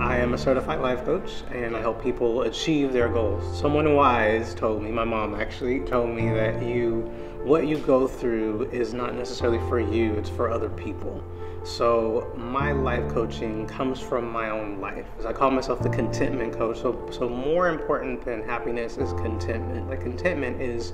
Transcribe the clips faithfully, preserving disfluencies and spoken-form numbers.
I am a certified life coach and I help people achieve their goals. Someone wise told me, my mom actually told me, that you, what you go through is not necessarily for you, it's for other people. So my life coaching comes from my own life. I call myself the contentment coach. So, so more important than happiness is contentment. Like, contentment is,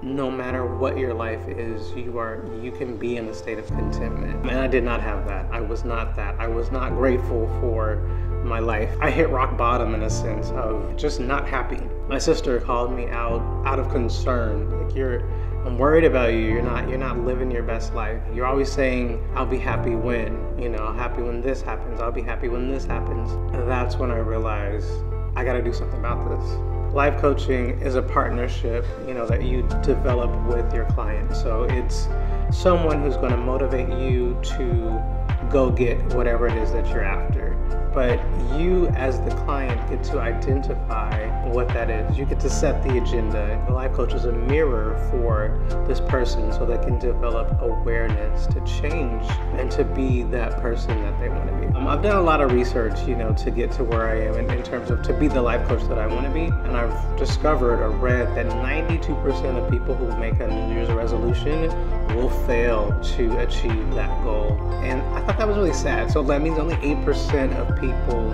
no matter what your life is, you are you can be in a state of contentment. And I did not have that. I was not that. I was not grateful for my life. I hit rock bottom in a sense of just not happy. My sister called me out out of concern. Like, you're I'm worried about you. You're not you're not living your best life. You're always saying, I'll be happy when, you know, I'll be happy when this happens, I'll be happy when this happens. And that's when I realized I gotta do something about this. Life coaching is a partnership, you know, that you develop with your client. So it's someone who's going to motivate you to go get whatever it is that you're after. But you, as the client, get to identify what that is. You get to set the agenda. The life coach is a mirror for this person so they can develop awareness to change and to be that person that they want to be. Um, I've done a lot of research, you know, to get to where I am in, in terms of to be the life coach that I want to be. And I've discovered or read that ninety-two percent of people who make a New Year's resolution will fail to achieve that goal. And I thought that was really sad. So that means only eight percent of people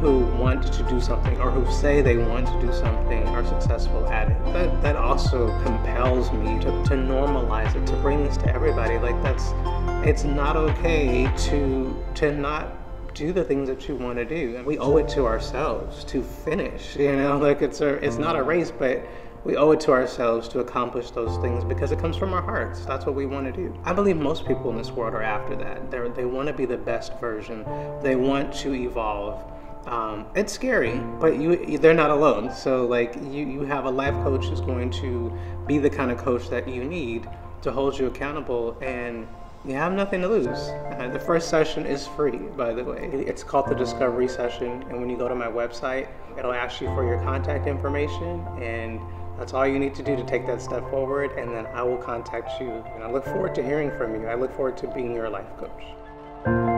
who want to do something or who say they want to do something are successful at it. That, that also compels me to, to normalize it, to bring this to everybody. Like, that's, it's not okay to, to not do the things that you want to do. And we owe it to ourselves to finish, you know, like it's a, it's not a race, but we owe it to ourselves to accomplish those things because it comes from our hearts. That's what we want to do. I believe most people in this world are after that. They're, they want to be the best version. They want to evolve. Um, it's scary, but you, they're not alone. So like you, you have a life coach who's going to be the kind of coach that you need to hold you accountable, and you have nothing to lose. Uh, the first session is free, by the way. It's called the Discovery Session, and when you go to my website, it'll ask you for your contact information, and that's all you need to do to take that step forward, and then I will contact you. And I look forward to hearing from you. I look forward to being your life coach.